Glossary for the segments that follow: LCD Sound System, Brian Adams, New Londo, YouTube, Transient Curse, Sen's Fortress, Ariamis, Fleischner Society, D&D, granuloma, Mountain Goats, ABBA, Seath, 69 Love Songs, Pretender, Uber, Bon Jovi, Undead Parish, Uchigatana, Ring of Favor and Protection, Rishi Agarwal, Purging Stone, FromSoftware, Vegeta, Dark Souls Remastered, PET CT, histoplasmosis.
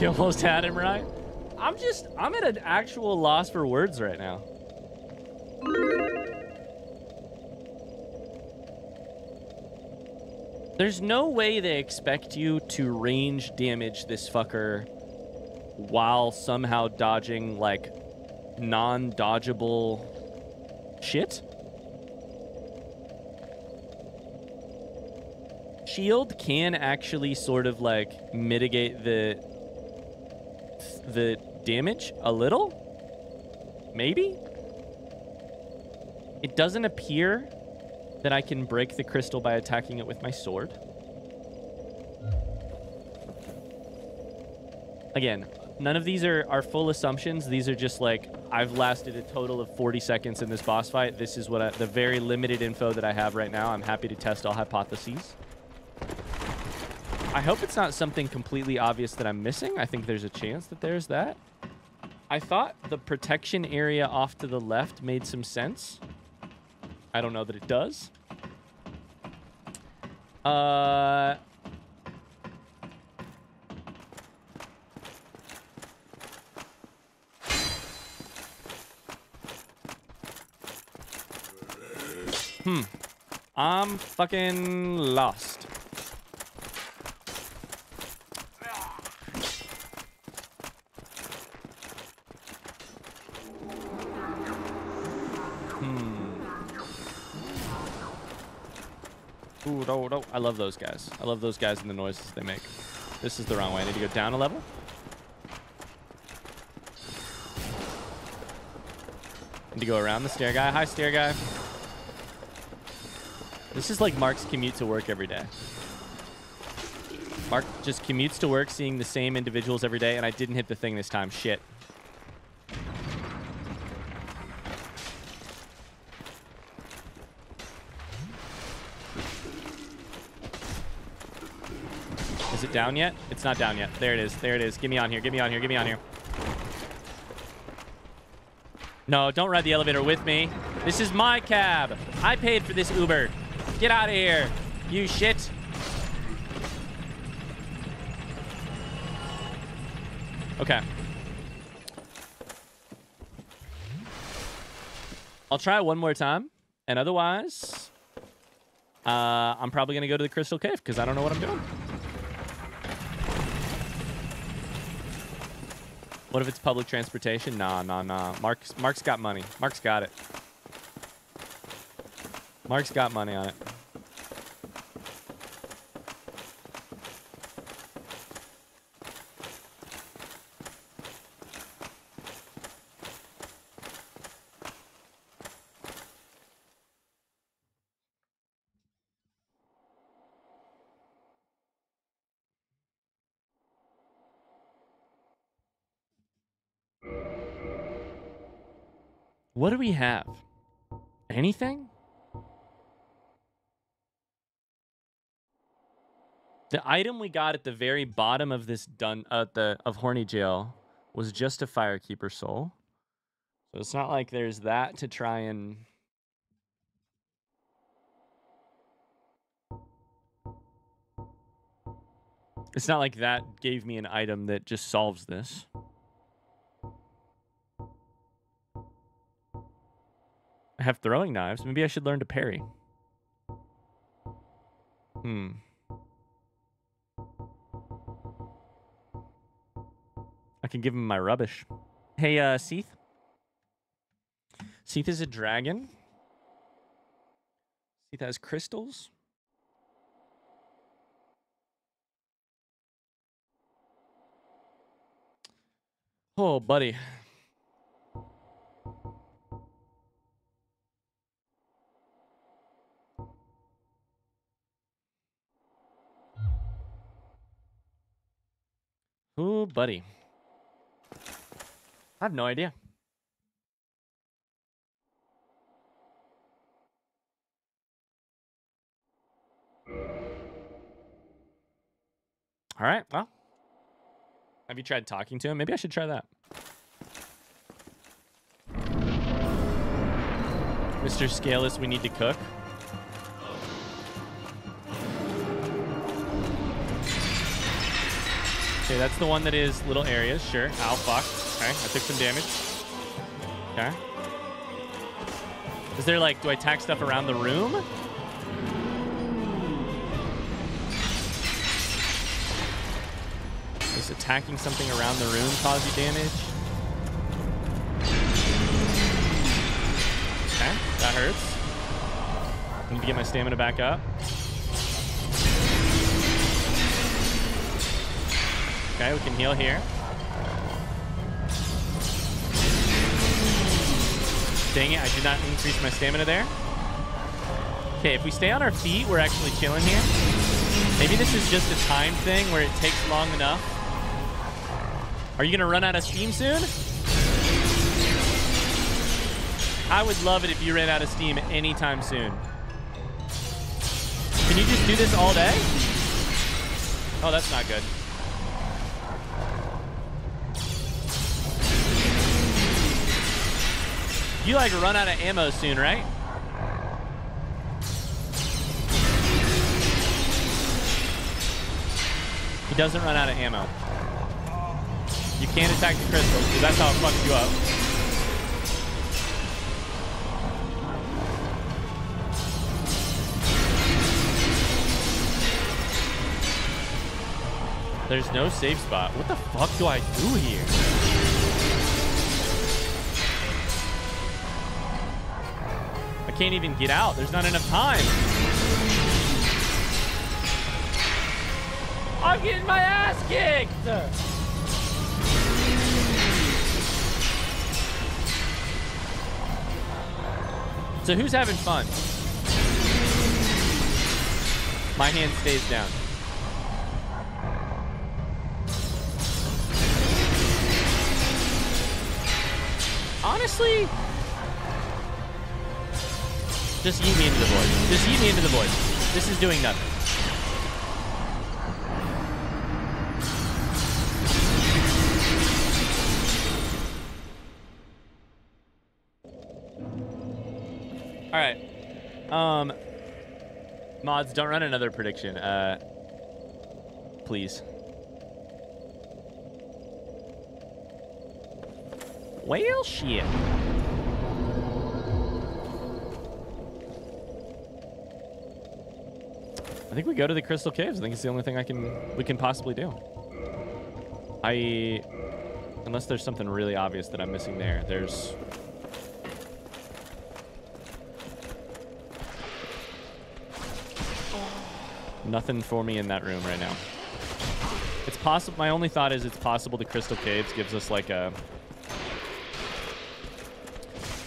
You almost had him right. I'm at an actual loss for words right now. There's no way they expect you to range damage this fucker while somehow dodging, like, non-dodgeable shit. Shield can actually sort of, like, mitigate the damage a little, maybe? It doesn't appear that I can break the crystal by attacking it with my sword. Again, none of these are full assumptions. These are just like, I've lasted a total of 40 seconds in this boss fight. This is what the very limited info that I have right now. I'm happy to test all hypotheses. I hope it's not something completely obvious that I'm missing. I think there's a chance that there's that. I thought the protection area off to the left made some sense. I don't know that it does. I'm fucking lost. Ooh, no. I love those guys. I love those guys and the noises they make. This is the wrong way. I need to go down a level. I need to go around the stair guy. Hi, stair guy. This is like Mark's commute to work every day. Mark just commutes to work seeing the same individuals every day, and I didn't hit the thing this time. Shit. Is it down yet? It's not down yet. There it is. There it is. Get me on here. Get me on here. Get me on here. No, don't ride the elevator with me. This is my cab. I paid for this Uber. Get out of here, you shit. Okay. I'll try one more time, and otherwise, I'm probably going to go to the Crystal Cave because I don't know what I'm doing. What if it's public transportation? Nah. Mark's got money. Mark's got it. Mark's got money on it. What do we have? Anything? The item we got at the very bottom of this of Horny Jail was just a Firekeeper Soul. So it's not like there's that to try and it's not like that gave me an item that just solves this. I have throwing knives. Maybe I should learn to parry. I can give him my rubbish. Hey, Seath. Seath is a dragon. Seath has crystals. Oh, buddy. Ooh, buddy. I have no idea. All right, well. Have you tried talking to him? Maybe I should try that. Mr. Scaleless, we need to cook. Okay, that's the one that is little areas, sure. Ow, fuck. Okay, I took some damage. Okay. Is there like, do I attack stuff around the room? Does attacking something around the room cause you damage? Okay, that hurts. I need to get my stamina back up. Okay, we can heal here. Dang it, I did not increase my stamina there. Okay, if we stay on our feet, we're actually chilling here. Maybe this is just a time thing where it takes long enough. Are you gonna run out of steam soon? I would love it if you ran out of steam anytime soon. Can you just do this all day? Oh, that's not good. You like run out of ammo soon, right? He doesn't run out of ammo. You can't attack the crystals because that's how it fucks you up. There's no safe spot. What the fuck do I do here? I can't even get out. There's not enough time. I'm getting my ass kicked. So who's having fun? My hand stays down. Honestly, just yeet me into the void. Just yeet me into the void. This is doing nothing. All right. Mods, don't run another prediction. Please. Well, shit. I think we go to the Crystal Caves. I think it's the only thing we can possibly do. Unless there's something really obvious that I'm missing there. There's... nothing for me in that room right now. It's possible. My only thought is it's possible the Crystal Caves gives us like a...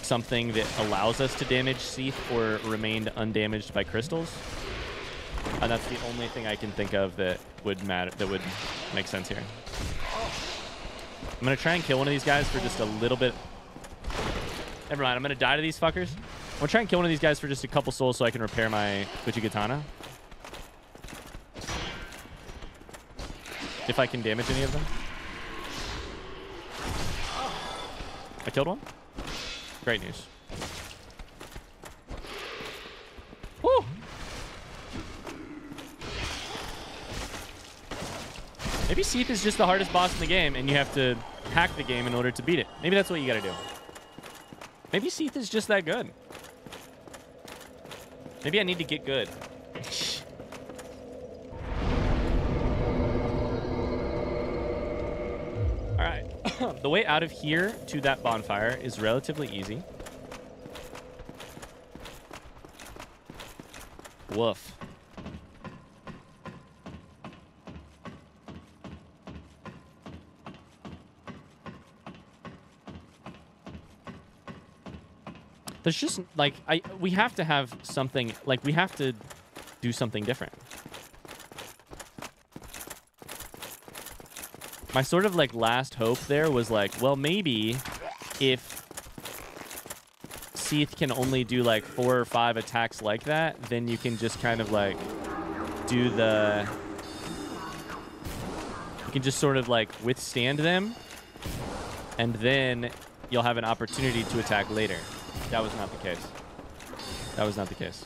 something that allows us to damage Seath or remain undamaged by crystals. And that's the only thing I can think of that would matter, that would make sense here. I'm gonna try and kill one of these guys for just a little bit. Never mind, I'm gonna die to these fuckers. I'm gonna try and kill one of these guys for just a couple souls so I can repair my Uchigatana. If I can damage any of them. I killed one. Great news. Woo! Maybe Seath is just the hardest boss in the game and you have to hack the game in order to beat it. Maybe that's what you gotta do. Maybe Seath is just that good. Maybe I need to get good. All right. The way out of here to that bonfire is relatively easy. Woof. There's just, like, we have to have something, like, we have to do something different. My sort of, like, last hope there was, like, well, maybe if Seath can only do, like, 4 or 5 attacks like that, then you can just kind of, like, do the... you can just sort of, like, withstand them, and then you'll have an opportunity to attack later. That was not the case. That was not the case.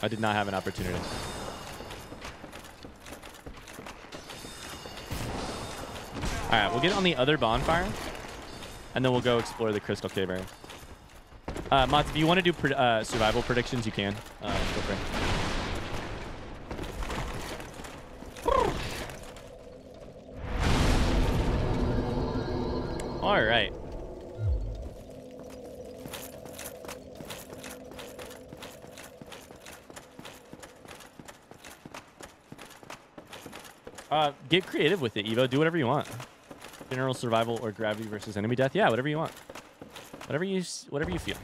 I did not have an opportunity. All right, we'll get on the other bonfire, and then we'll go explore the crystal cave area. Mods, if you want to do survival predictions, you can. Feel free. All right. Get creative with it, Evo. Do whatever you want. General survival or gravity versus enemy death. Yeah, whatever you want. Whatever you feel.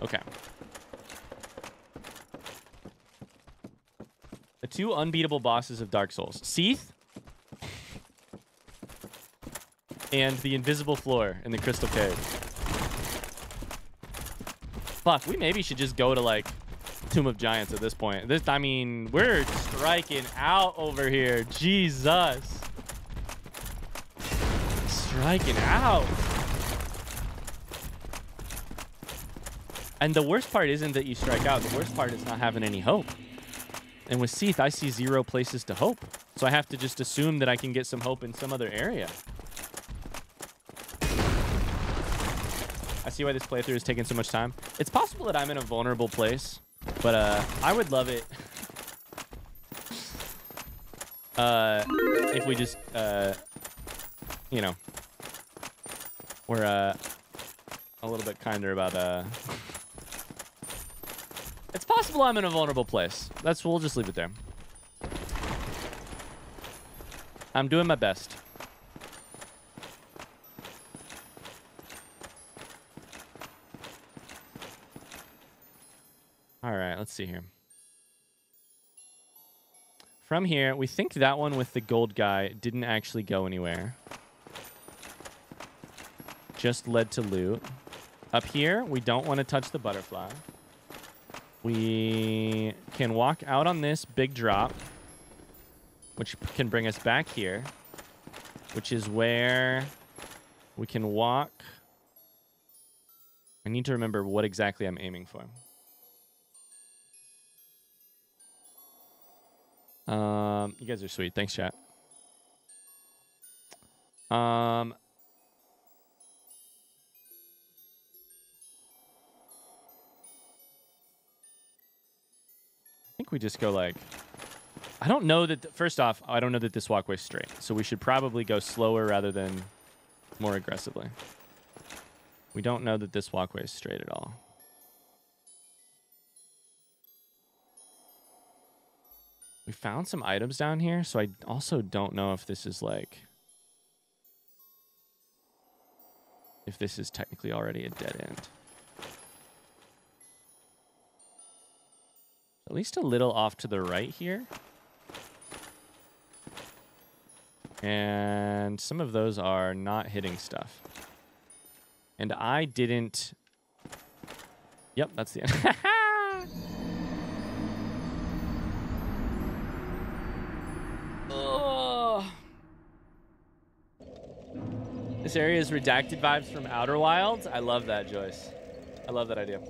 Okay. The two unbeatable bosses of Dark Souls: Seath and the invisible floor in the crystal cave. Fuck. We maybe should just go to like Tomb of Giants at this point. This, I mean, we're striking out over here. Jesus. Striking out. And the worst part isn't that you strike out. The worst part is not having any hope. And with Seath, I see zero places to hope. So I have to just assume that I can get some hope in some other area. I see why this playthrough is taking so much time. It's possible that I'm in a vulnerable place. But I would love it if we just, you know, we're a little bit kinder about... It's possible I'm in a vulnerable place. We'll just leave it there. I'm doing my best. All right, let's see here. From here, we think that one with the gold guy didn't actually go anywhere. Just led to loot. Up here, we don't want to touch the butterfly. We can walk out on this big drop, which can bring us back here, which is where we can walk. I need to remember what exactly I'm aiming for. You guys are sweet. Thanks, chat. I think we just go like... I don't know that... First off, I don't know that this walkway's straight. So we should probably go slower rather than more aggressively. We don't know that this walkway is straight at all. We found some items down here, so I also don't know if this is like... if this is technically already a dead end. At least a little off to the right here. And some of those are not hitting stuff. And I didn't... Yep, that's the end. This area is redacted vibes from Outer Wilds. I love that, Joyce. I love that idea.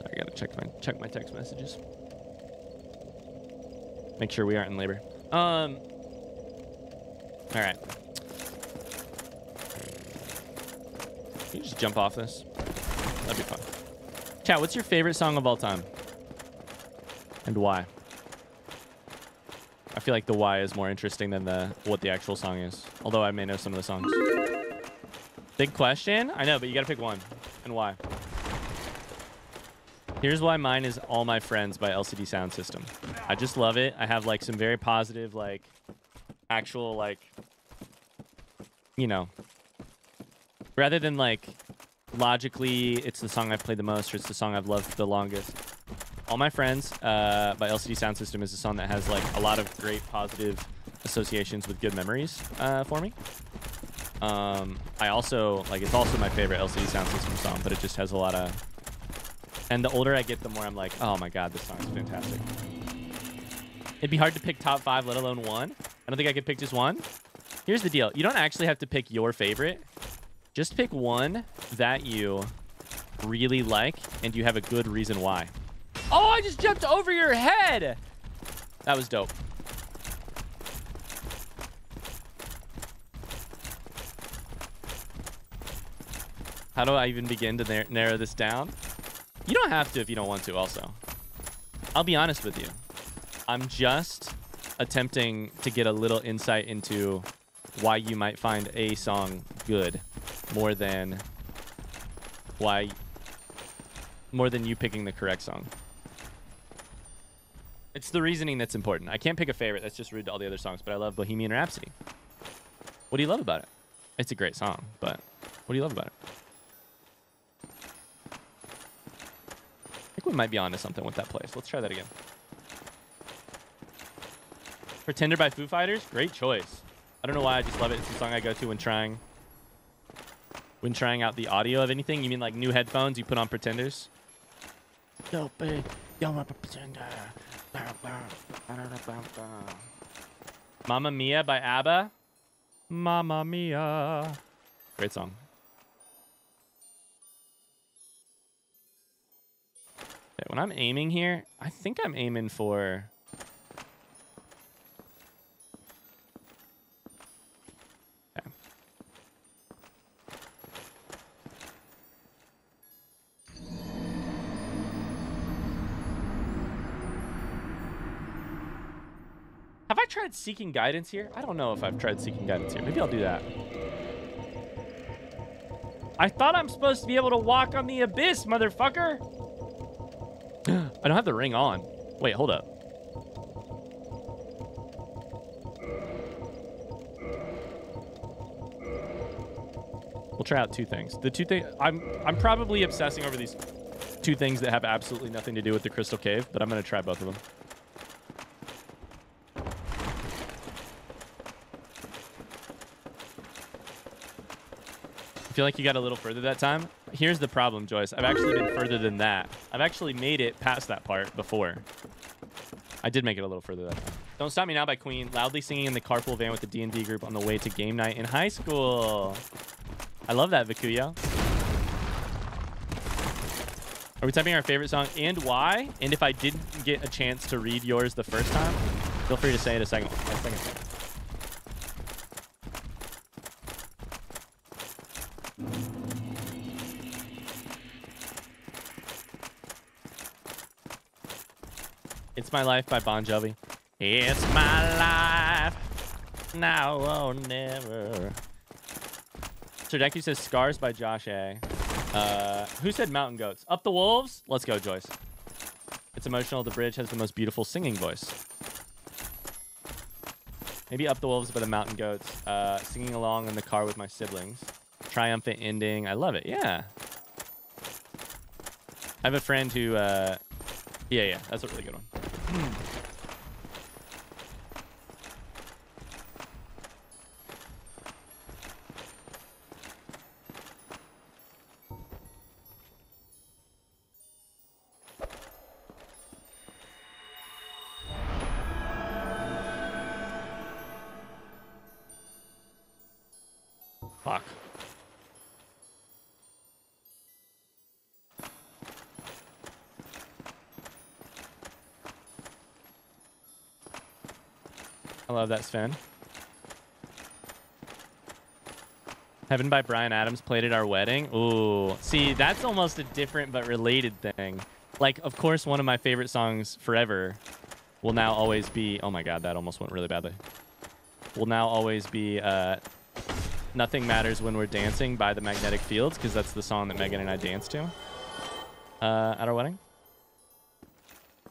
I gotta check my text messages. Make sure we aren't in labor. All right. Can you just jump off this? That'd be fun. Chat, what's your favorite song of all time? And why? I feel like the why is more interesting than what the actual song is. Although I may know some of the songs. Big question? I know, but you gotta pick one. And why? Here's why mine is All My Friends by LCD Sound System. I just love it. I have like some very positive like... actual like, you know, rather than like logically it's the song I've played the most or it's the song I've loved the longest. All My Friends by LCD Sound System is a song that has like a lot of great positive associations with good memories for me. I also like, it's also my favorite LCD Sound System song, but it just has a lot of, and the older I get the more I'm like, oh my god, this song is fantastic. It'd be hard to pick top five, let alone one. I don't think I could pick just one. Here's the deal. You don't actually have to pick your favorite. Just pick one that you really like and you have a good reason why. Oh, I just jumped over your head. That was dope. How do I even begin to narrow this down? You don't have to if you don't want to also. I'll be honest with you. I'm just attempting to get a little insight into why you might find a song good more than why, more than you picking the correct song. It's the reasoning that's important. I can't pick a favorite. That's just rude to all the other songs, but I love Bohemian Rhapsody. What do you love about it? It's a great song, but what do you love about it? I think we might be onto something with that place. Let's try that again. Pretender by Foo Fighters. Great choice. I don't know why. I just love it. It's the song I go to when trying out the audio of anything. You mean like new headphones? You put on Pretenders? Yo, babe, you're a pretender. Mamma Mia by ABBA. Mamma Mia. Great song. Okay, when I'm aiming here, I think I'm aiming for... Okay. Have I tried Seeking Guidance here? I don't know if I've tried Seeking Guidance here. Maybe I'll do that. I thought I'm supposed to be able to walk on the abyss, motherfucker. I don't have the ring on. Wait, hold up. We'll try out two things. The two things I'm probably obsessing over these two things that have absolutely nothing to do with the Crystal Cave, but I'm gonna try both of them. I feel like you got a little further that time. Here's the problem, Joyce. I've actually been further than that. I've actually made it past that part before. I did make it a little further that time. Don't Stop Me Now by Queen. Loudly singing in the carpool van with the D&D group on the way to game night in high school. I love that, Vikuyo. Are we typing our favorite song and why? And if I didn't get a chance to read yours the first time, feel free to say it a second. It's My Life by Bon Jovi. It's my life, now or never. Sir Deku says Scars by Josh A. Who said Mountain Goats? Up the Wolves? Let's go, Joyce. It's emotional. The bridge has the most beautiful singing voice. Maybe Up the Wolves by the Mountain Goats. Singing along in the car with my siblings. Triumphant ending. I love it. Yeah. I have a friend who... yeah, that's a really good one. Fuck. I love that, Sven. Heaven by Brian Adams played at our wedding. Ooh. See, that's almost a different but related thing. Like, of course, one of my favorite songs forever will now always be... Oh, my God. That almost went really badly. Will now always be Nothing Matters When We're Dancing by the Magnetic Fields, because that's the song that Megan and I danced to at our wedding.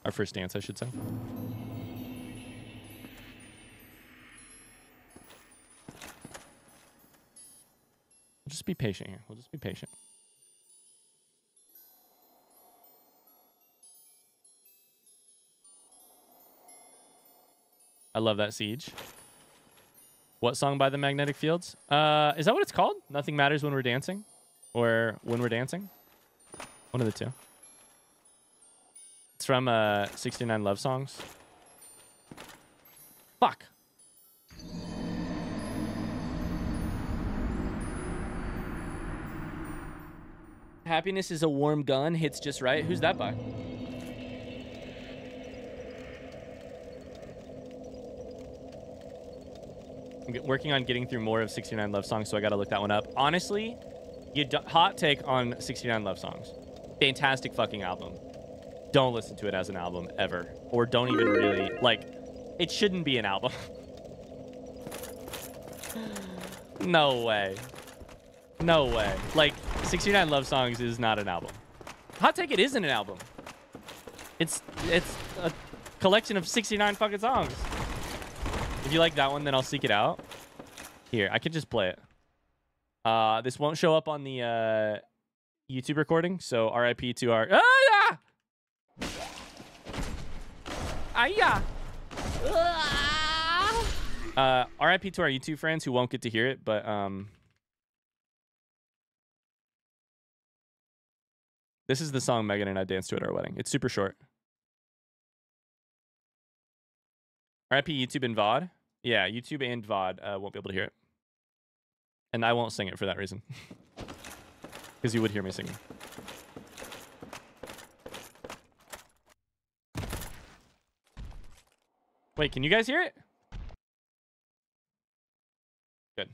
Our first dance, I should say. Just be patient here. We'll just be patient. I love that, Siege. What song by the Magnetic Fields? Is that what it's called? Nothing Matters When We're Dancing? Or When We're Dancing? One of the two. It's from 69 Love Songs. Fuck. Happiness is a warm gun, hits just right. Who's that by? I'm working on getting through more of 69 Love Songs, so I gotta look that one up. Honestly, hot take on 69 Love Songs. Fantastic fucking album. Don't listen to it as an album, ever. Or don't even really, like, it shouldn't be an album. No way. No way. Like, 69 Love Songs is not an album. Hot take, it isn't an album. It's a collection of 69 fucking songs. If you like that one, then I'll seek it out. Here, I could just play it. This won't show up on the YouTube recording, so RIP to our... Ah, yeah! Ah, yeah! Ah! RIP to our YouTube friends who won't get to hear it, but... This is the song Megan and I danced to at our wedding. It's super short. RIP YouTube and VOD. Yeah, YouTube and VOD won't be able to hear it. And I won't sing it for that reason. Because you would hear me singing. Wait, can you guys hear it? Good.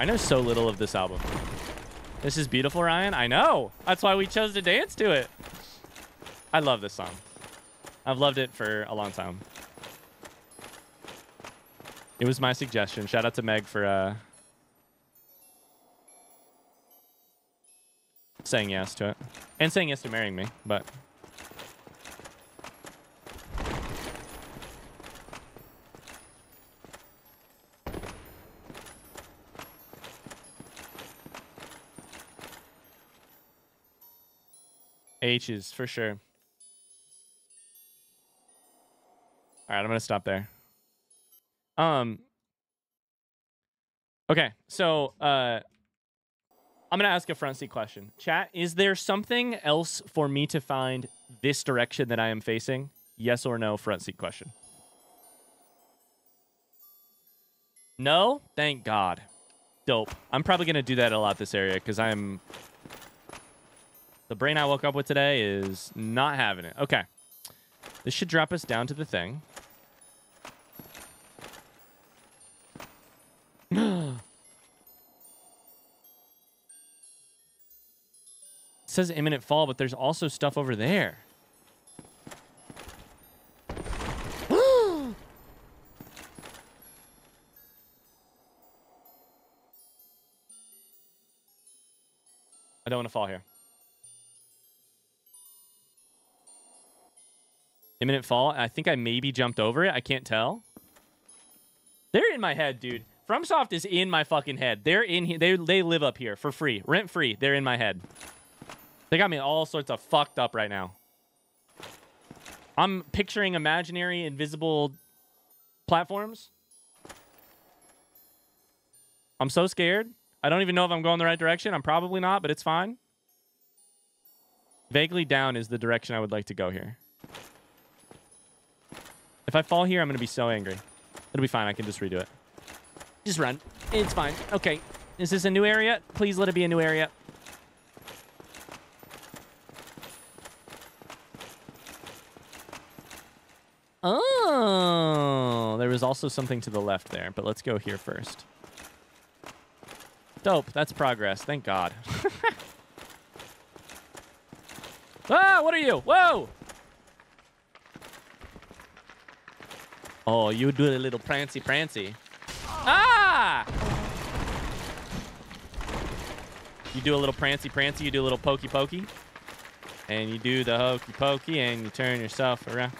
I know so little of this album. This is beautiful, Ryan. I know. That's why we chose to dance to it. I love this song. I've loved it for a long time. It was my suggestion. Shout out to Meg for saying yes to it and saying yes to marrying me, but... H's for sure. All right, I'm gonna stop there. Okay, so I'm gonna ask a front seat question. Chat, is there something else for me to find this direction that I am facing? Yes or no, front seat question. No? Thank God. Dope. I'm probably gonna do that a lot this area because I'm... The brain I woke up with today is not having it. Okay. This should drop us down to the thing. It says imminent fall, but there's also stuff over there. I don't want to fall here. Imminent fall. I think I maybe jumped over it. I can't tell. They're in my head, dude. FromSoft is in my fucking head. They're in here. They live up here for free. Rent free. They're in my head. They got me all sorts of fucked up right now. I'm picturing imaginary, invisible platforms. I'm so scared. I don't even know if I'm going the right direction. I'm probably not, but it's fine. Vaguely down is the direction I would like to go here. If I fall here, I'm going to be so angry. It'll be fine. I can just redo it. Just run. It's fine. Okay. Is this a new area? Please let it be a new area. Oh, there was also something to the left there, but let's go here first. Dope. That's progress. Thank God. Ah, what are you? Whoa! Oh, you doing a little prancy-prancy. Ah! You do a little prancy-prancy, you do a little pokey-pokey. And you do the hokey-pokey, and you turn yourself around.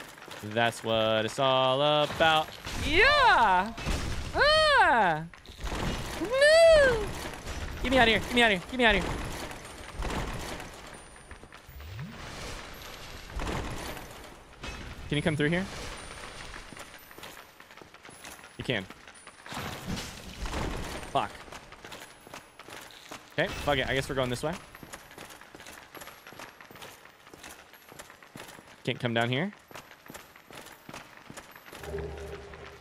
That's what it's all about. Yeah! Ah! No! Get me out of here, get me out of here, get me out of here. Can you come through here? You can. Fuck. Okay, fuck it. I guess we're going this way. Can't come down here.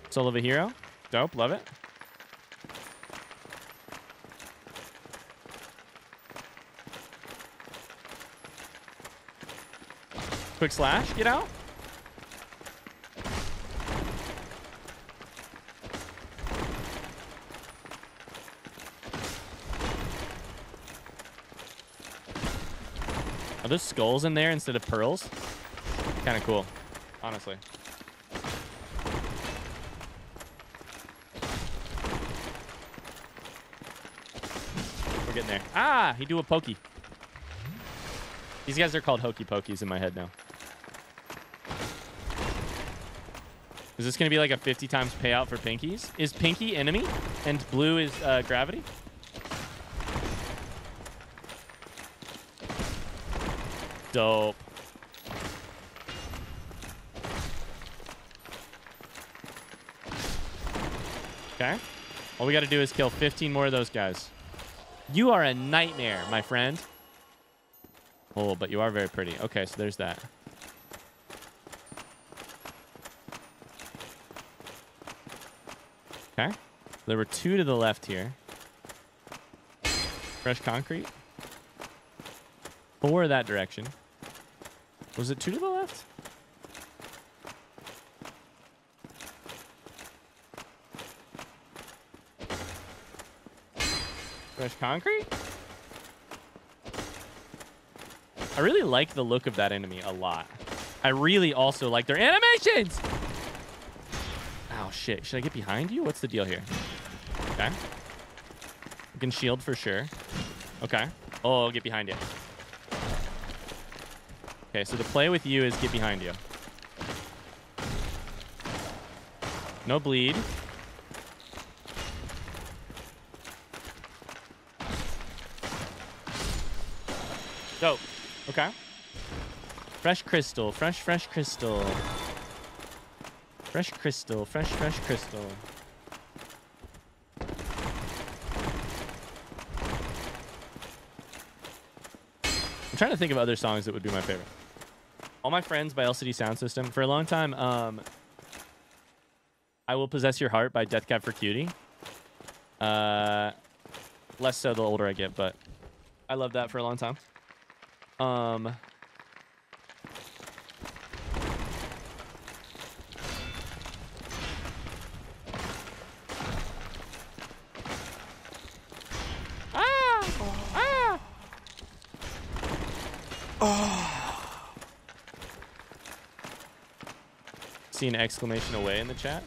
Soul of a Hero. Dope, love it. Quick slash, get out. Are those skulls in there instead of pearls? Kind of cool, honestly. We're getting there. Ah, he do a pokey. These guys are called hokey pokeys in my head now. Is this gonna be like a 50 times payout for pinkies? Is pinky enemy and blue is gravity? Dope. Okay. All we got to do is kill 15 more of those guys. You are a nightmare, my friend. Oh, but you are very pretty. Okay, so there's that. Okay. There were two to the left here. Fresh concrete. Four that direction. Was it two to the left? Fresh concrete? I really like the look of that enemy a lot. I really also like their animations! Oh, shit. Should I get behind you? What's the deal here? Okay. You can shield for sure. Okay. Oh, I'll get behind you. Okay, so the play with you is get behind you. No bleed. Dope. Okay. Fresh crystal. Fresh, fresh crystal. Fresh crystal. Fresh, fresh crystal. I'm trying to think of other songs that would be my favorite. All My Friends by LCD Sound System. For a long time, I Will Possess Your Heart by Death Cab for Cutie. Less so the older I get, but I loved that for a long time. See an exclamation away in the chat.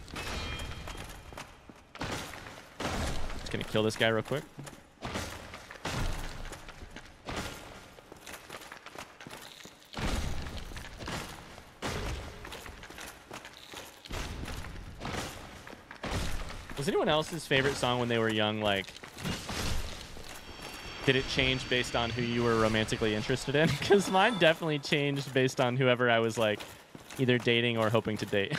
Just gonna kill this guy real quick. Was anyone else's favorite song when they were young, like, did it change based on who you were romantically interested in? Because mine definitely changed based on whoever I was, like, either dating or hoping to date.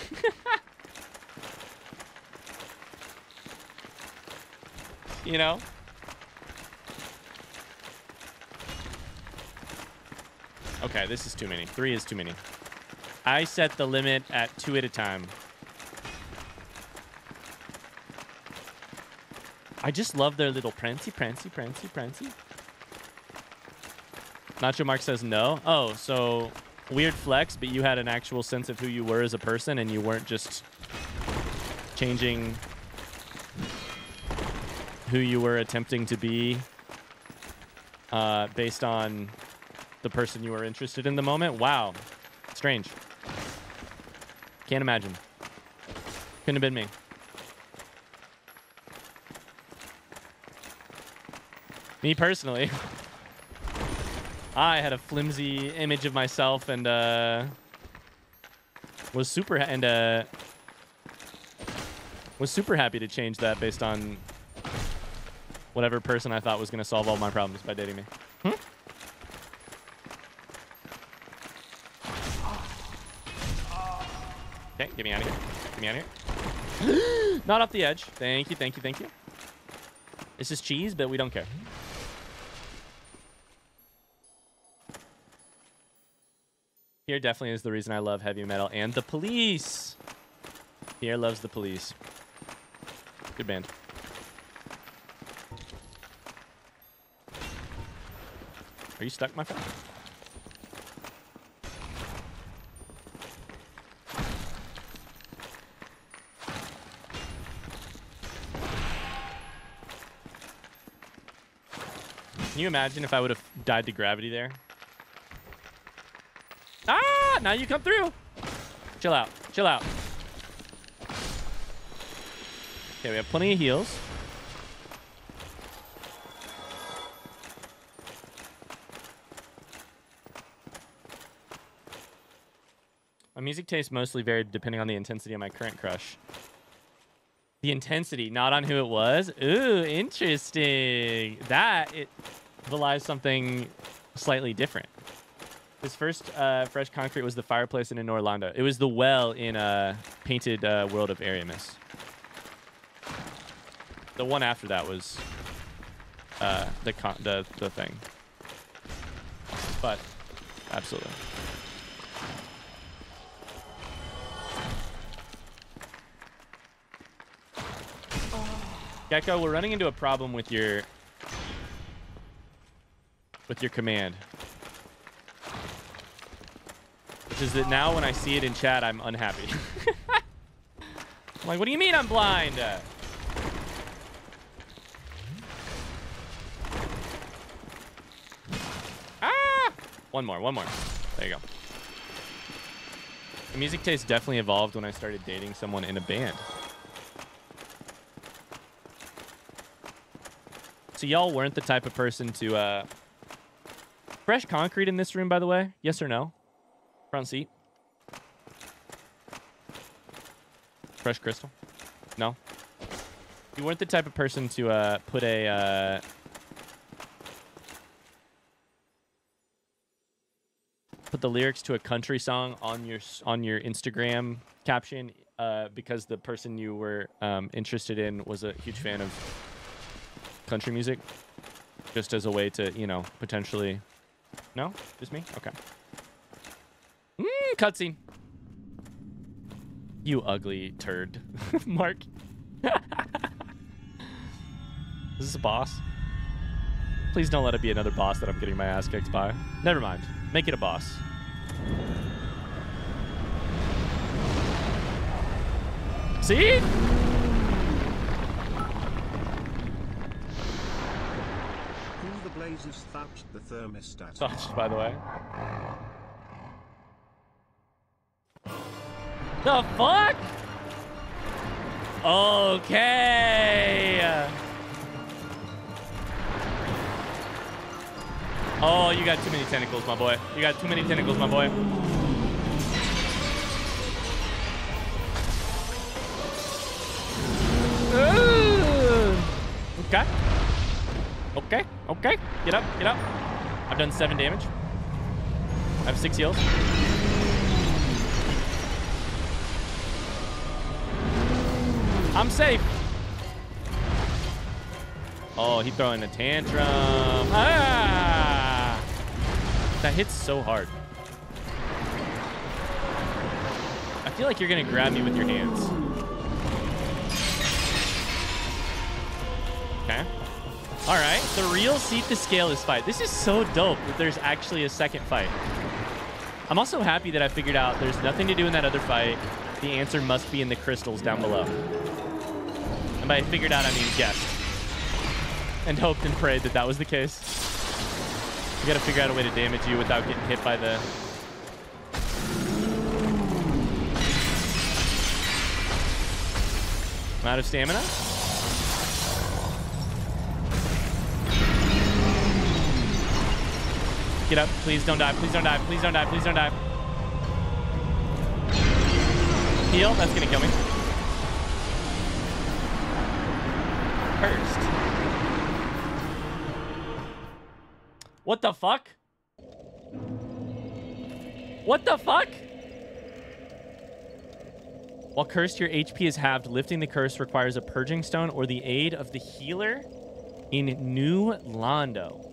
You know? Okay, this is too many. Three is too many. I set the limit at two at a time. I just love their little prancy, prancy, prancy, prancy. Nacho Mark says no. Oh, so... Weird flex, but you had an actual sense of who you were as a person, and you weren't just changing who you were attempting to be based on the person you were interested in the moment. Wow. Strange. Can't imagine. Couldn't have been me. Me personally. I had a flimsy image of myself and was super happy to change that based on whatever person I thought was going to solve all my problems by dating me. Hmm? Okay, get me out of here. Get me out of here. Not off the edge. Thank you, thank you, thank you. This is cheese, but we don't care. Here definitely is the reason I love heavy metal and the Police. Pierre loves the Police. Good band. Are you stuck, my friend? Can you imagine if I would have died to gravity there? Ah! Now you come through. Chill out. Chill out. Okay, we have plenty of heals. My music taste mostly varied depending on the intensity of my current crush. The intensity, not on who it was. Ooh, interesting. That it belies something slightly different. His first fresh concrete was the fireplace in New Londo. It was the well in a painted world of Ariamis. The one after that was the thing. But absolutely. Gecko, we're running into a problem with your command. Which is that now when I see it in chat, I'm unhappy. I'm like, what do you mean I'm blind? One more. There you go. The music taste definitely evolved when I started dating someone in a band. So y'all weren't the type of person to... Fresh concrete in this room, by the way? Yes or no? Front seat. Fresh crystal? No? You weren't the type of person to put a... put the lyrics to a country song on your Instagram caption because the person you were interested in was a huge fan of country music, just as a way to, you know, potentially... No? Just me? Okay. Cutscene. You ugly turd. Mark. Is this a boss? Please don't let it be another boss that I'm getting my ass kicked by. Never mind. Make it a boss. See? Who the blazes thatched the thermostat? Thatched, by the way. The fuck? Okay. Oh, you got too many tentacles, my boy. You got too many tentacles, my boy. Ooh. Okay. Okay. Okay. Get up. Get up. I've done 7 damage. I have 6 heals. I'm safe. Oh, he's throwing a tantrum. Ah! That hits so hard. I feel like you're gonna grab me with your hands. Okay. All right, the real Seath to scale this fight. This is so dope that there's actually a second fight. I'm also happy that I figured out there's nothing to do in that other fight. The answer must be in the crystals down below. And by figured out, I mean guessed. and hoped and prayed that that was the case. You gotta figure out a way to damage you without getting hit by the... I'm out of stamina. Get up. Please don't die. Please don't die. Please don't die. Please don't die. Heal. That's going to kill me. Cursed. What the fuck? What the fuck? While cursed, your HP is halved. Lifting the curse requires a Purging Stone or the aid of the healer in New Londo.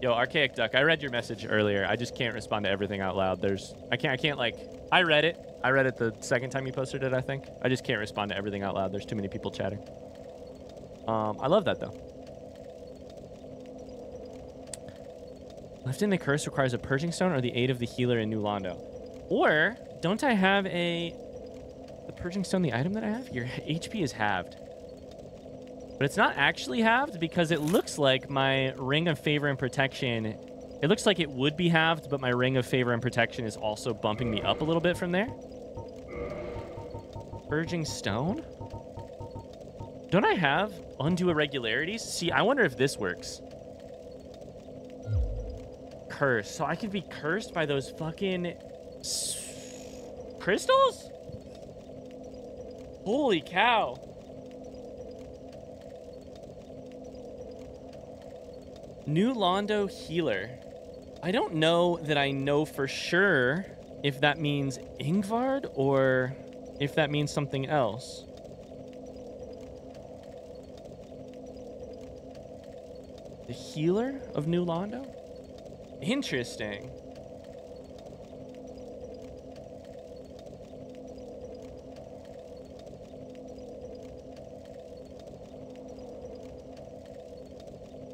Yo, Archaic Duck, I read your message earlier. I just can't respond to everything out loud. I read it. I read it the second time you posted it, I think. I just can't respond to everything out loud. There's too many people chatting. I love that, though. Lifting the curse requires a Purging Stone or the aid of the healer in New Londo. Or, don't I have the Purging Stone, the item that I have? Your HP is halved. But it's not actually halved because it looks like my Ring of Favor and Protection... It looks like it would be halved, but my Ring of Favor and Protection is also bumping me up a little bit from there. Purging Stone? Don't I have Undo Irregularities? See, I wonder if this works. Cursed, so I could be cursed by those fucking crystals. Holy cow! New Londo healer. I don't know that I know for sure if that means Ingward or if that means something else. The healer of New Londo. Interesting.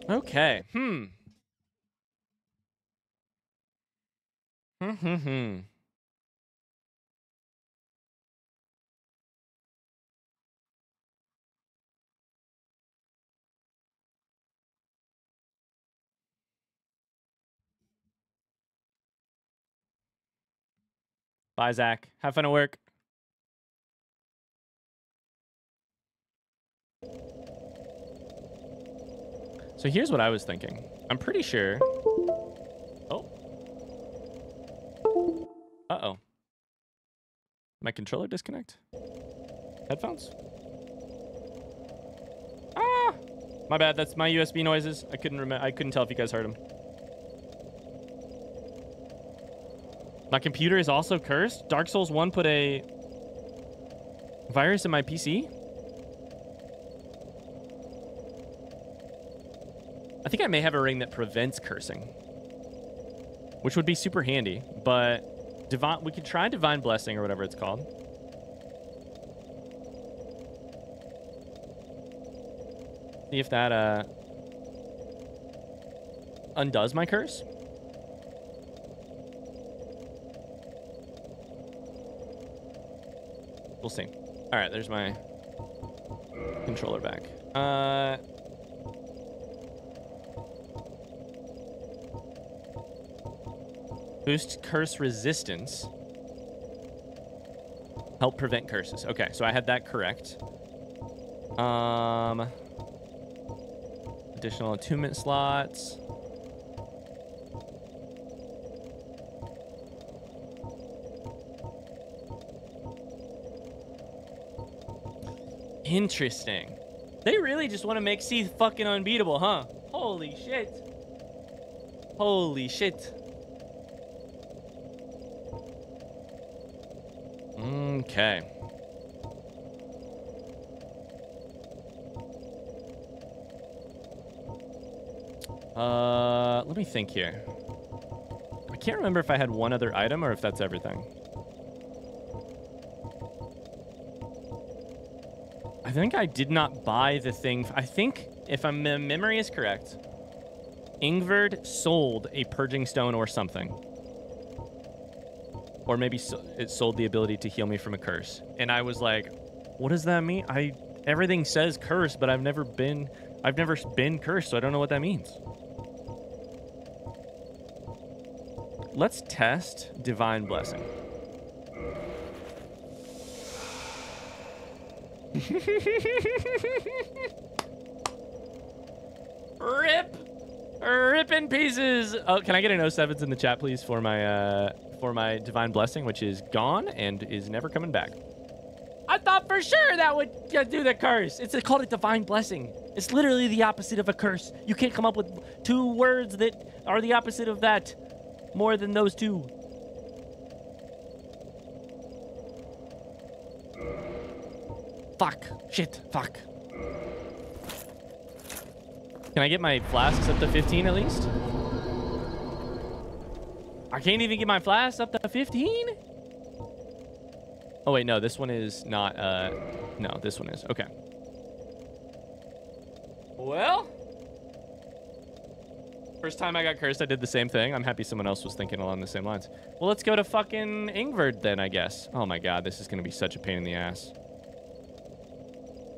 Okay. Bye, Zach. Have fun at work. So here's what I was thinking. I'm pretty sure... Oh. Uh-oh. My controller disconnect? Headphones? Ah! My bad. That's my USB noises. I couldn't tell if you guys heard them. My computer is also cursed. Dark Souls 1 put a virus in my PC. I think I may have a ring that prevents cursing, which would be super handy, but we could try Divine Blessing or whatever it's called. See if that undoes my curse. We'll see. All right, there's my controller back. Boost curse resistance. Help prevent curses. Okay, so I had that correct. Additional attunement slots. Interesting. They really just want to make Seath fucking unbeatable, huh? Holy shit. Holy shit. Okay. Let me think here. I can't remember if I had one other item or if that's everything. I think I did not buy the thing. I think, if my memory is correct, Ingward sold a Purging Stone or something. or maybe it sold the ability to heal me from a curse. And I was like, what does that mean? Everything says curse, but I've never been cursed, so I don't know what that means. Let's test Divine Blessing. Rip in pieces. Oh, can I get an 07s in the chat, please, for my Divine Blessing, which is gone and is never coming back. I thought for sure that would do the curse. It's called a Divine Blessing. It's literally the opposite of a curse. You can't come up with two words that are the opposite of that more than those two. Fuck. Shit. Fuck. Can I get my flasks up to 15 at least? I can't even get my flasks up to 15? Oh, wait, no, this one is not, no, this one is. Okay. Well, first time I got cursed, I did the same thing. I'm happy someone else was thinking along the same lines. Well, let's go to fucking Ingward then, I guess. Oh my God, this is going to be such a pain in the ass.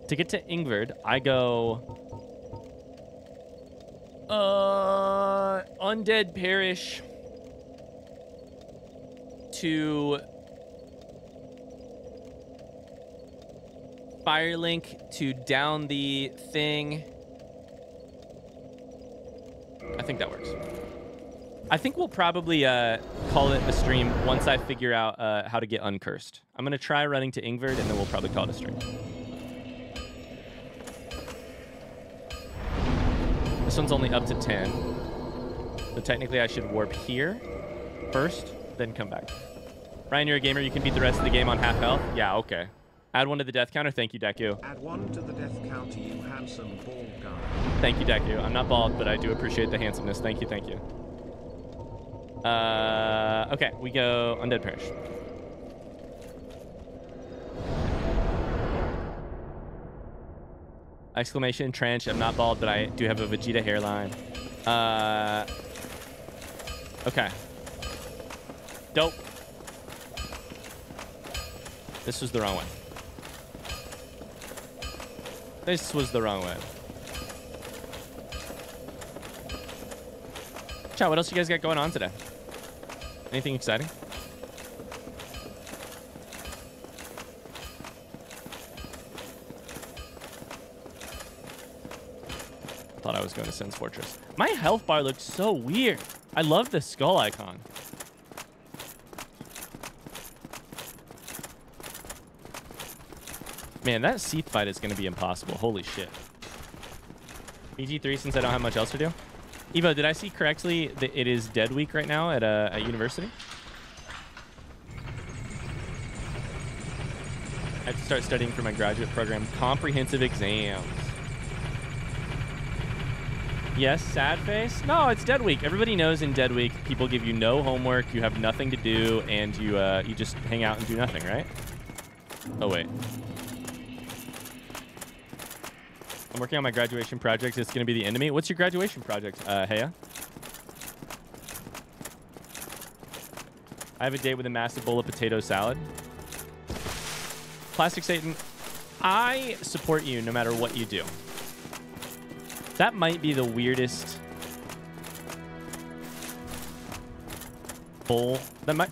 To get to Ingward, I go... Undead Parish to Firelink to down the thing. I think that works. I think we'll probably call it a stream once I figure out how to get uncursed. I'm going to try running to Ingward, and then we'll probably call it a stream. This one's only up to 10. So technically I should warp here first, then come back. Ryan, you're a gamer. You can beat the rest of the game on half health. Yeah, okay. Add one to the death counter. Thank you, Deku. Add one to the death counter, you handsome bald guy. Thank you, Deku. I'm not bald, but I do appreciate the handsomeness. Thank you, thank you. Okay, we go Undead Parish. Exclamation, trench. I'm not bald, but I do have a Vegeta hairline. Okay. Dope. This was the wrong way. This was the wrong way. Chat, what else you guys got going on today? Anything exciting? Thought I was going to Sen's Fortress. My health bar looks so weird. I love this skull icon. Man, that Seath fight is going to be impossible. Holy shit. BG3 since I don't have much else to do. Evo, did I see correctly that it is Dead Week right now at university? I have to start studying for my graduate program comprehensive exams. Yes, sad face. No, it's Dead Week. Everybody knows in Dead Week, people give you no homework, you have nothing to do, and you you just hang out and do nothing, right? Oh wait. I'm working on my graduation project. It's gonna be the enemy. What's your graduation project, Heya? I have a date with a massive bowl of potato salad. Plastic Satan, I support you no matter what you do. That might be the weirdest bowl. That might.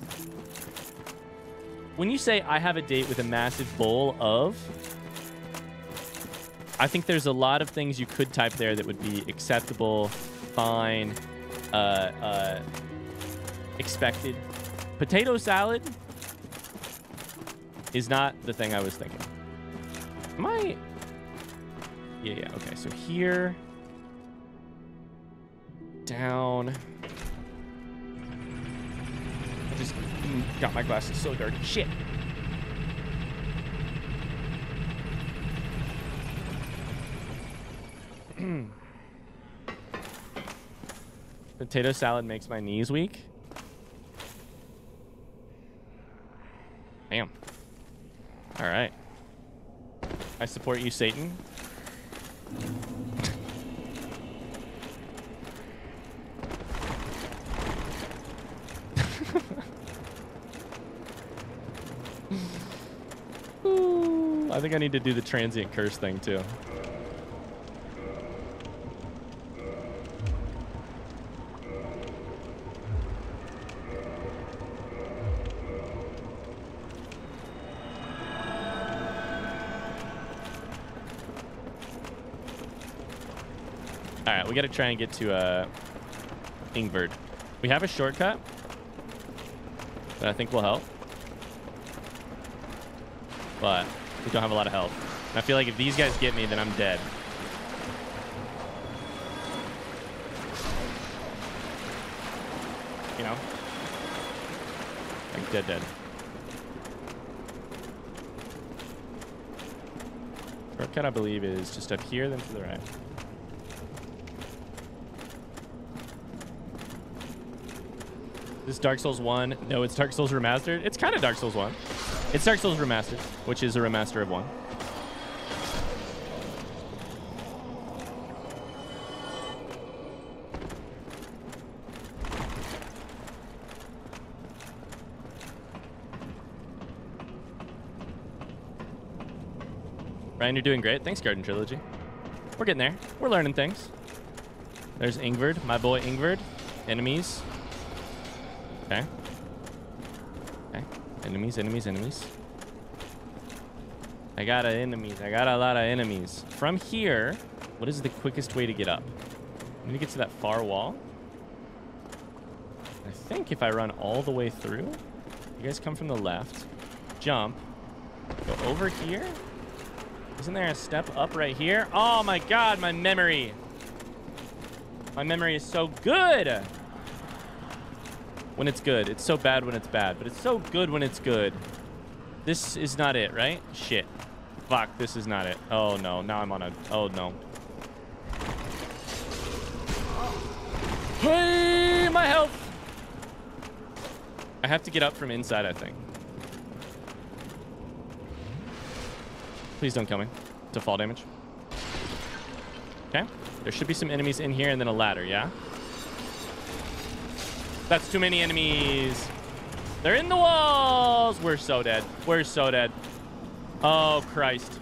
When you say I have a date with a massive bowl of, I think there's a lot of things you could type there that would be acceptable, fine, expected. Potato salad is not the thing I was thinking. My. Yeah, yeah. Okay, so here. Down. I just got my glasses so dark. Shit. Potato salad makes my knees weak. Damn. All right. I support you, Satan. I think I need to do the Transient Curse thing too. Alright, we gotta try and get to Ingward. We have a shortcut that I think will help, but we don't have a lot of help. And I feel like if these guys get me, then I'm dead. You know? Like, dead, dead. Shortcut, I believe, is just up here, then to the right. This Dark Souls 1. No, it's Dark Souls Remastered. It's kind of Dark Souls 1. It's Dark Souls Remastered, which is a remaster of 1. Ryan, you're doing great. Thanks, Garden Trilogy. We're getting there. We're learning things. There's Ingward, my boy Ingward. Enemies. Okay. Okay. Enemies, enemies, enemies. I got enemies. I got a lot of enemies. From here, what is the quickest way to get up? I'm going to get to that far wall. I think if I run all the way through, you guys come from the left, jump, go over here. Isn't there a step up right here? Oh my God, my memory. My memory is so good. When it's good. It's so bad when it's bad, but it's so good when it's good. This is not it, right? Shit. Fuck, this is not it. Oh no, now I'm on a... Oh no. Hey, my health! I have to get up from inside, I think. Please don't kill me. To fall damage. Okay. There should be some enemies in here and then a ladder, yeah? That's too many enemies. They're in the walls. We're so dead. We're so dead. Oh, Christ.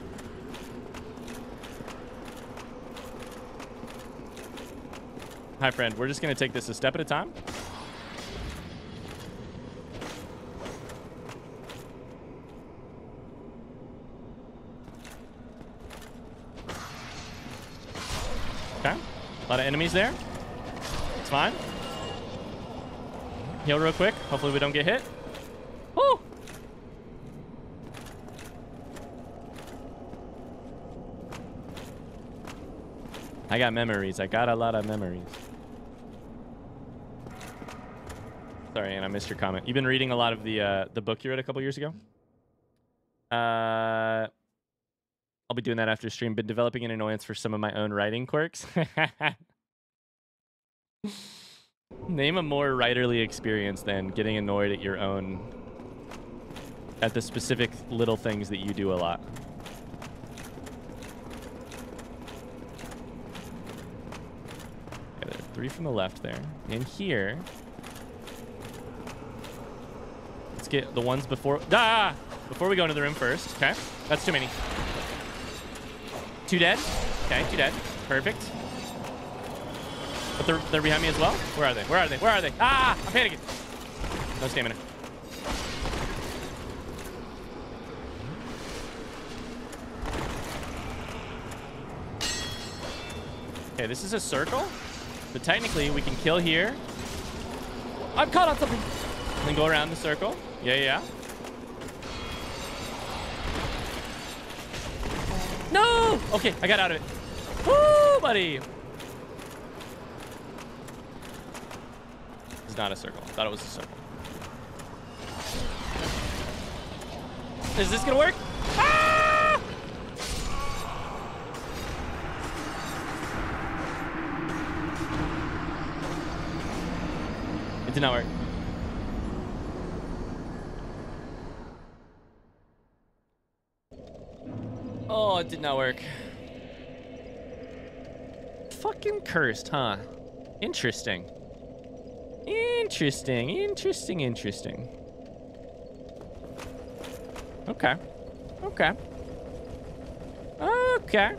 Hi, friend. We're just going to take this a step at a time. Okay. A lot of enemies there. It's fine. Heal real quick. Hopefully we don't get hit. Woo! I got memories. I got a lot of memories. Sorry, and I missed your comment. You've been reading a lot of the book you read a couple years ago? I'll be doing that after stream. Been developing an annoyance for some of my own writing quirks. Name a more writerly experience than getting annoyed at your own, at the specific little things that you do a lot. Okay, there are three from the left there. And here, let's get the ones before, before we go into the room first. Okay, that's too many. Two dead? Okay, two dead. Perfect. But they're behind me as well? Where are they? Where are they? Where are they? Ah! I'm panicking! No stamina. Okay, this is a circle. So technically, we can kill here. I'm caught on something! And then go around the circle. Yeah, yeah. No! Okay, I got out of it. Woo, buddy! Not a circle. I thought it was a circle. Is this gonna work? Ah! It did not work. Oh, it did not work. Fucking cursed, huh? Interesting. Interesting, interesting, interesting. Okay. Okay. Okay.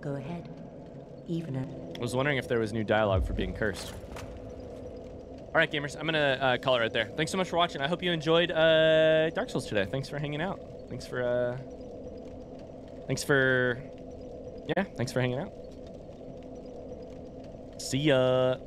Go ahead. Even it. I was wondering if there was new dialogue for being cursed. All right, gamers, I'm gonna call it right there. Thanks so much for watching. I hope you enjoyed Dark Souls today. Thanks for hanging out. Thanks for hanging out. See ya.